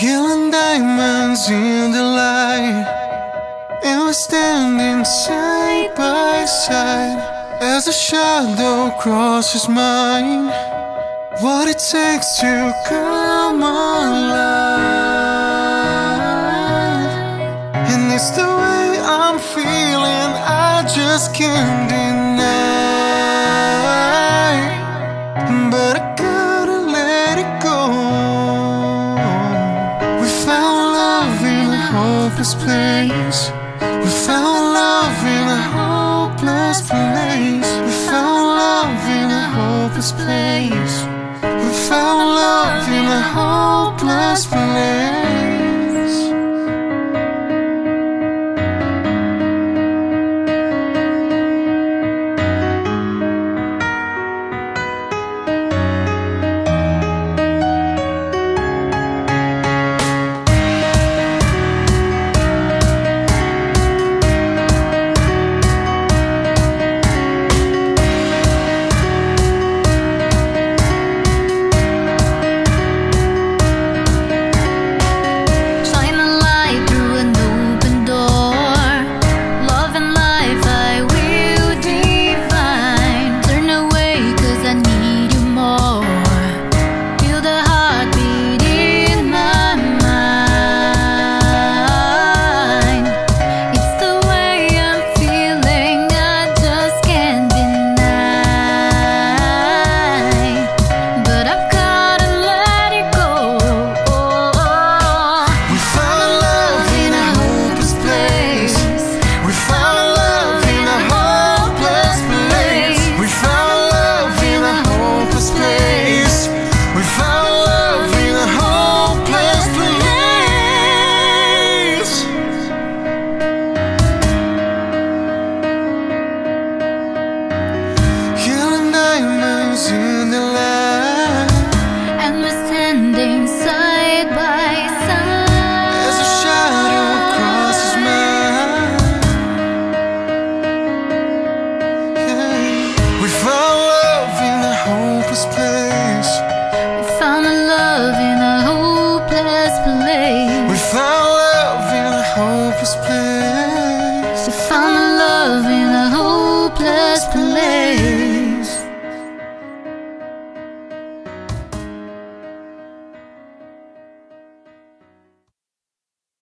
Yelling diamonds in the light, and we're standing side by side. As a shadow crosses mine, what it takes to come alive. And it's the way I'm feeling, I just can't deny, but I gotta let it go. We found love in a hopeless place. We found love in a hopeless place. We found love in a hopeless place. We found love in a hopeless place. This place.